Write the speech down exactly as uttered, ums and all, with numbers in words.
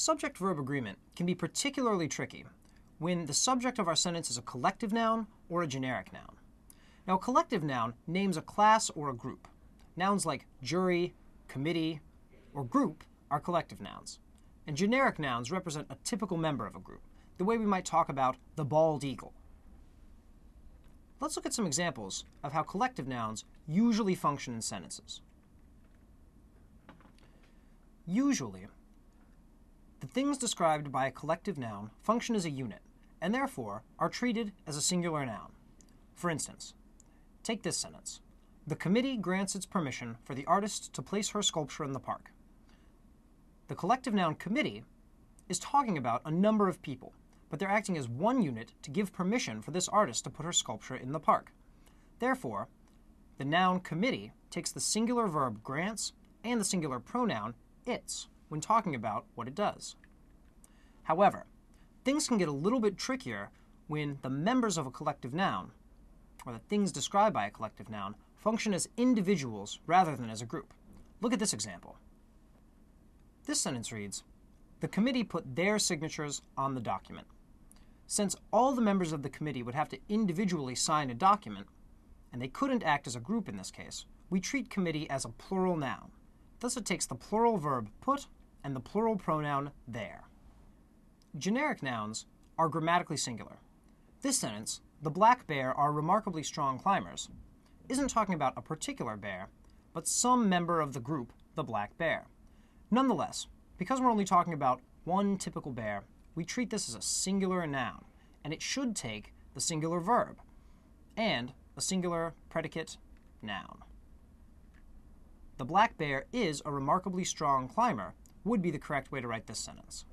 Subject-verb agreement can be particularly tricky when the subject of our sentence is a collective noun or a generic noun. Now, a collective noun names a class or a group. Nouns like jury, committee, or group are collective nouns. And generic nouns represent a typical member of a group, the way we might talk about the bald eagle. Let's look at some examples of how collective nouns usually function in sentences. Usually, the things described by a collective noun function as a unit, and therefore are treated as a singular noun. For instance, take this sentence. The committee grants its permission for the artist to place her sculpture in the park. The collective noun committee is talking about a number of people, but they're acting as one unit to give permission for this artist to put her sculpture in the park. Therefore, the noun committee takes the singular verb grants and the singular pronoun its when talking about what it does. However, things can get a little bit trickier when the members of a collective noun, or the things described by a collective noun, function as individuals rather than as a group. Look at this example. This sentence reads, the committee put their signatures on the document. Since all the members of the committee would have to individually sign a document, and they couldn't act as a group in this case, we treat committee as a plural noun. Thus it takes the plural verb put and the plural pronoun there. Generic nouns are grammatically singular. This sentence, the black bear are remarkably strong climbers, isn't talking about a particular bear, but some member of the group, the black bear. Nonetheless, because we're only talking about one typical bear, we treat this as a singular noun, and it should take the singular verb and a singular predicate noun. The black bear is a remarkably strong climber would be the correct way to write this sentence.